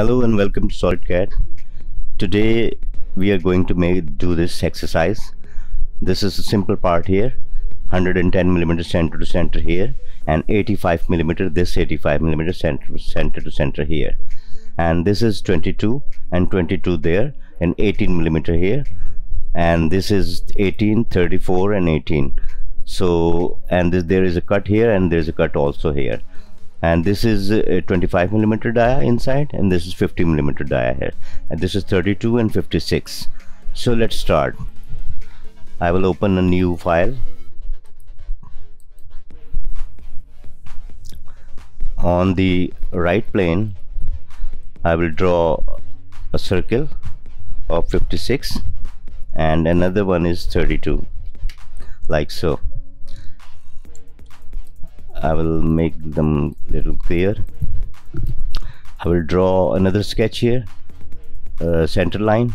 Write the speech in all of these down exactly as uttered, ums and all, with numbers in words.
Hello and welcome to SolidCAD. Today we are going to make do this exercise. This is a simple part here, one hundred ten millimeter center to center here, and eighty-five millimeter, this eighty-five millimeter center, center to center here, and this is twenty-two and twenty-two there, and eighteen millimeter here, and this is eighteen, thirty-four and eighteen. So, and this, there is a cut here and there is a cut also here. And this is a twenty-five millimeter dia inside, and this is fifty millimeter dia here, and this is thirty-two and fifty-six. So let's start. I will open a new file on the right plane. I will draw a circle of fifty-six and another one is thirty-two, like so. I will make them a little clear. I will draw another sketch here, uh, center line,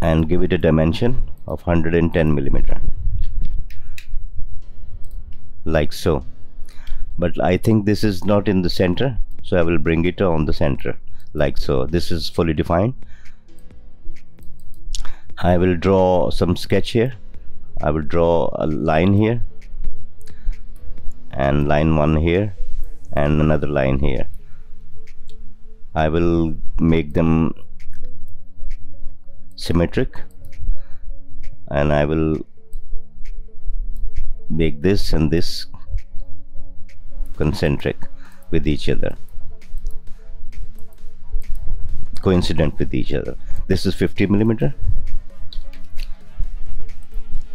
and give it a dimension of one hundred ten millimeter, like so. But I think this is not in the center, so I will bring it on the center, like so. This is fully defined. I will draw some sketch here. I will draw a line here, and line one here, and another line here. I will make them symmetric, and I will make this and this concentric with each other, coincident with each other. This is fifty millimeter.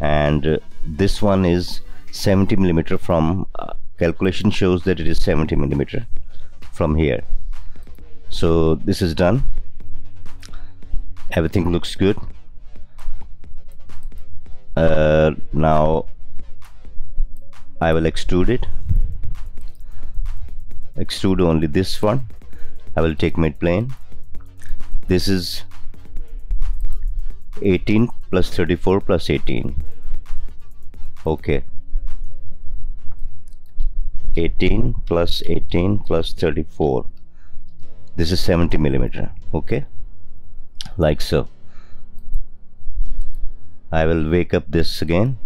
And uh, this one is seventy millimeter from uh, calculation shows that it is seventy millimeter from here. So this is done. Everything looks good. Uh, now I will extrude it. Extrude only this one. I will take mid plane. This is eighteen plus thirty-four plus eighteen. Okay, eighteen plus eighteen plus thirty-four, this is seventy millimeter. Okay, like so. I will wake up this again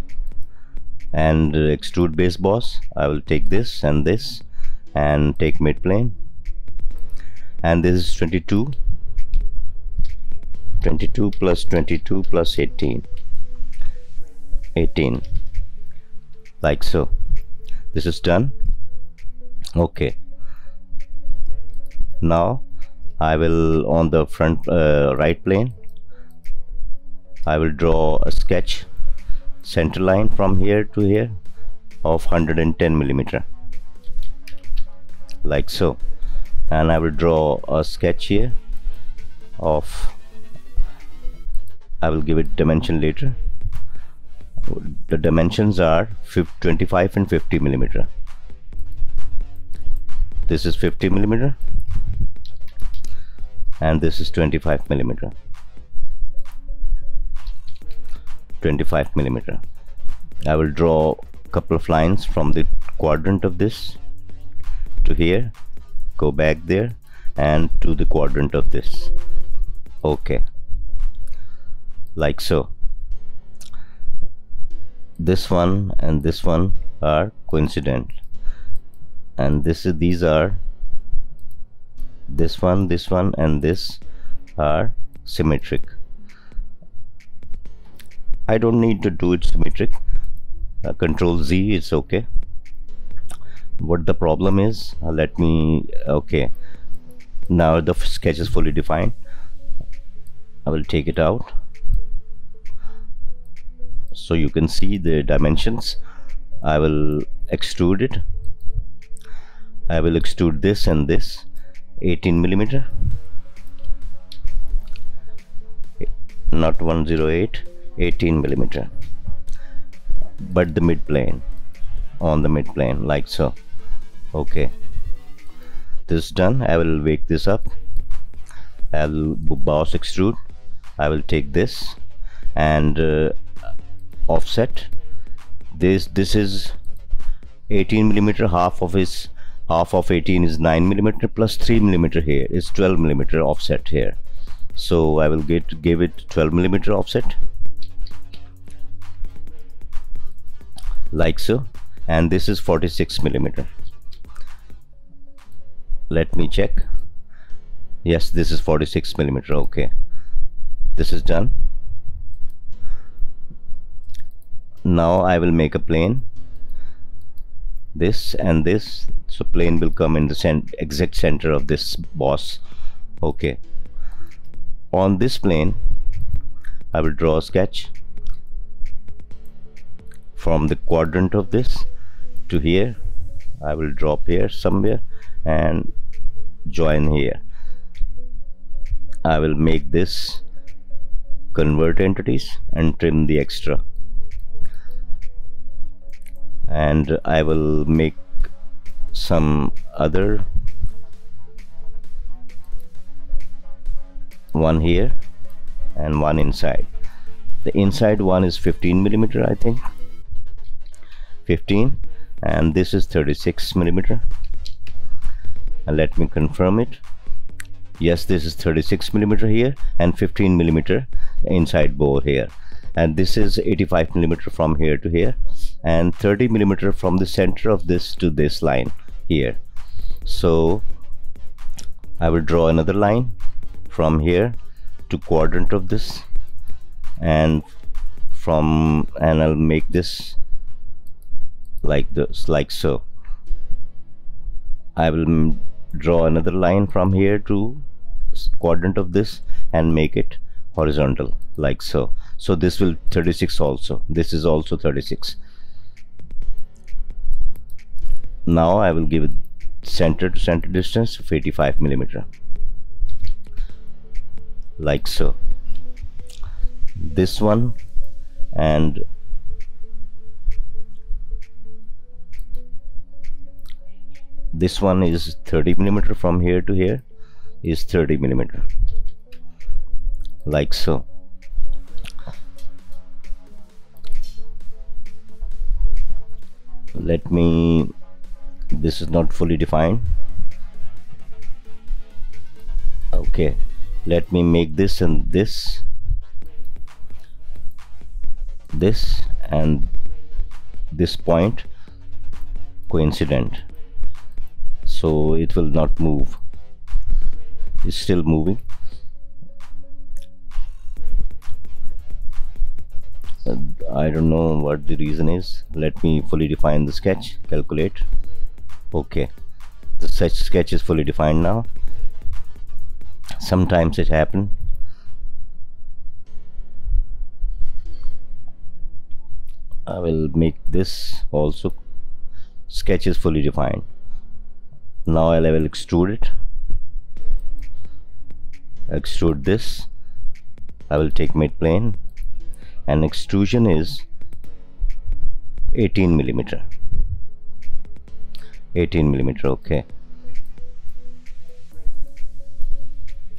and extrude base boss. I will take this and this and take mid plane, and this is twenty-two, twenty-two plus twenty-two plus eighteen, eighteen, like so. This is done. Okay, now I will, on the front uh, right plane, I will draw a sketch, center line from here to here of one hundred ten millimeter, like so. And I will draw a sketch here of, I will give it dimension later. The dimensions are twenty-five and fifty millimeter. This is fifty millimeter and this is twenty-five millimeter. twenty-five millimeter. I will draw a couple of lines from the quadrant of this to here, go back there and to the quadrant of this. Okay, like so. This one and this one are coincident, and this is, these are, this one, this one and this are symmetric. I don't need to do it symmetric. uh, Control Z is okay. What the problem is, uh, let me, okay, now the sketch is fully defined. I will take it out so you can see the dimensions. I will extrude it. I will extrude this and this, eighteen millimeter, not one hundred eight, eighteen millimeter, but the mid plane, on the mid plane, like so. Okay, this is done. I will wake this up. I will boss extrude. I will take this and uh, offset this this is eighteen millimeter, half of is half of eighteen is nine millimeter, plus three millimeter here is twelve millimeter offset here. So I will get give it twelve millimeter offset like so, and this is forty-six millimeter. Let me check. Yes, this is forty-six millimeter. Okay, this is done. Now I will make a plane, this and this, so plane will come in the cent exact center of this boss. Okay, on this plane I will draw a sketch from the quadrant of this to here. I will drop here somewhere and join here. I will make this convert entities and trim the extra, and I will make some other one here and one inside. The inside one is fifteen millimeter, I think fifteen, and this is thirty-six millimeter. And let me confirm it. Yes, this is thirty-six millimeter here and fifteen millimeter inside bore here, and this is eighty-five millimeter from here to here, and thirty millimeter from the center of this to this line here. So I will draw another line from here to quadrant of this, and from and I'll make this like this, like so. I will draw another line from here to quadrant of this and make it horizontal like so. So this will thirty-six also, this is also thirty-six. Now I will give it center to center distance of eighty-five millimeter like so. This one and this one is thirty millimeter from here to here is thirty millimeter like so. Let me, this is not fully defined. Okay, let me make this and this, this and this point coincident, so it will not move. It's still moving. I don't know what the reason is. Let me fully define the sketch, calculate. Okay, the such sketch is fully defined now. Sometimes it happens. I will make this also. Sketch is fully defined. Now I will extrude it. Extrude this. I will take mid plane. And extrusion is eighteen millimeter. eighteen millimeter, okay.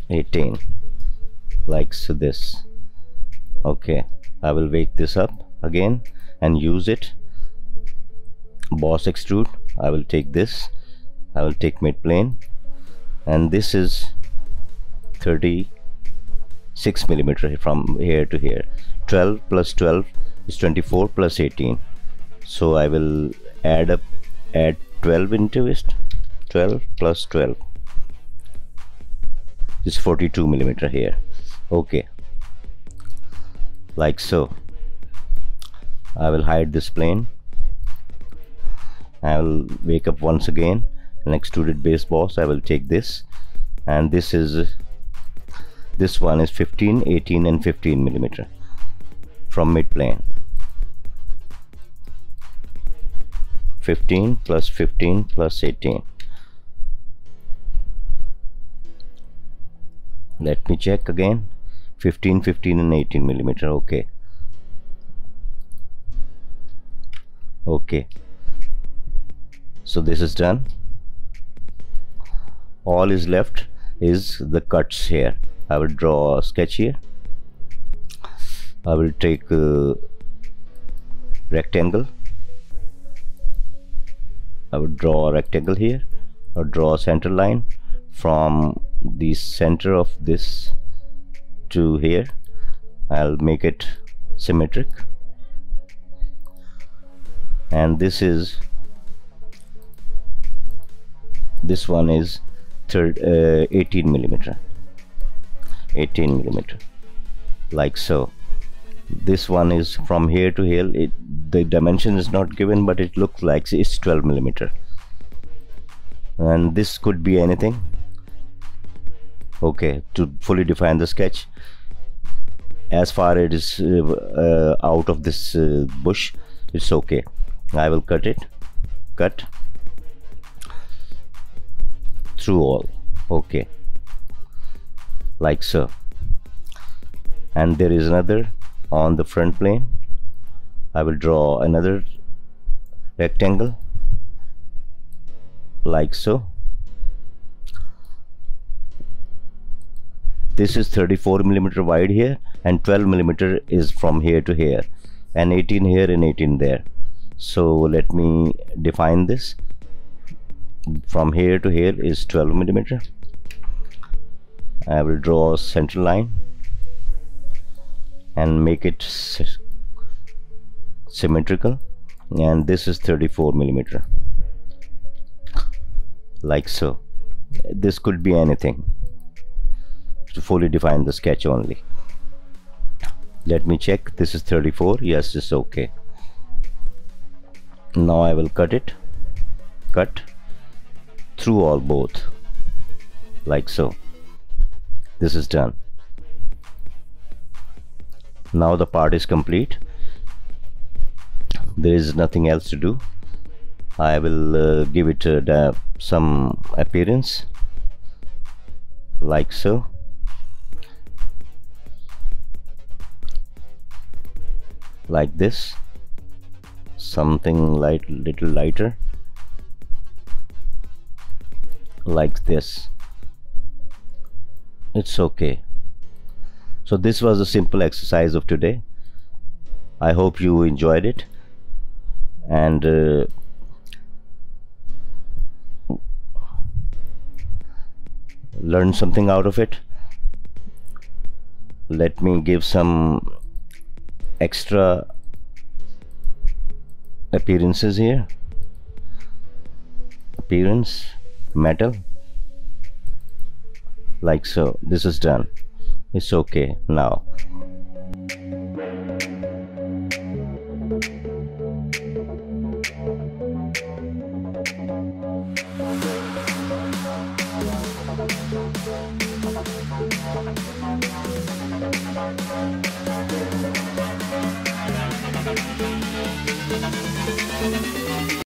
eighteen, like so. This. Okay, I will wake this up again and use it. Boss extrude. I will take this. I will take mid plane, and this is thirty-six millimeter from here to here. twelve plus twelve is twenty-four plus eighteen. So I will add up, add twelve into it. twelve plus twelve is forty-two millimeter here. Okay, like so. I will hide this plane. I will wake up once again. An extruded base boss. I will take this, and this is this one is fifteen, eighteen and fifteen millimeter from mid plane. fifteen plus fifteen plus eighteen. Let me check again. fifteen, fifteen and eighteen millimeter. Okay. Okay. So this is done. All is left is the cuts here. I will draw a sketch here. I will take a rectangle I would draw a rectangle here, or draw a center line from the center of this to here. I'll make it symmetric, and this is this one is third, uh, eighteen millimeter eighteen millimeter, like so. This one is from here to here. It, the dimension is not given, but it looks like it's twelve millimeter, and this could be anything. Okay, to fully define the sketch, as far as it is uh, uh, out of this uh, bush, it's okay. I will cut it, cut through all, okay, like so. And there is another on the front plane. I will draw another rectangle, like so. This is thirty-four millimeter wide here, and twelve millimeter is from here to here, and eighteen here and eighteen there. So let me define this. From here to here is twelve millimeter. I will draw a center line and make it symmetrical, and this is thirty-four millimeter, like so. This could be anything, to fully define the sketch only. Let me check. This is thirty-four. Yes, it's okay. Now I will cut it, cut through all both, like so. This is done. Now the part is complete. There is nothing else to do. I will uh, give it uh, some appearance, like so. Like this, something light, little lighter, like this. It's okay. So this was a simple exercise of today. I hope you enjoyed it, and uh, learned something out of it. Let me give some extra appearances here. Appearance, metal, like so. This is done. It's okay now.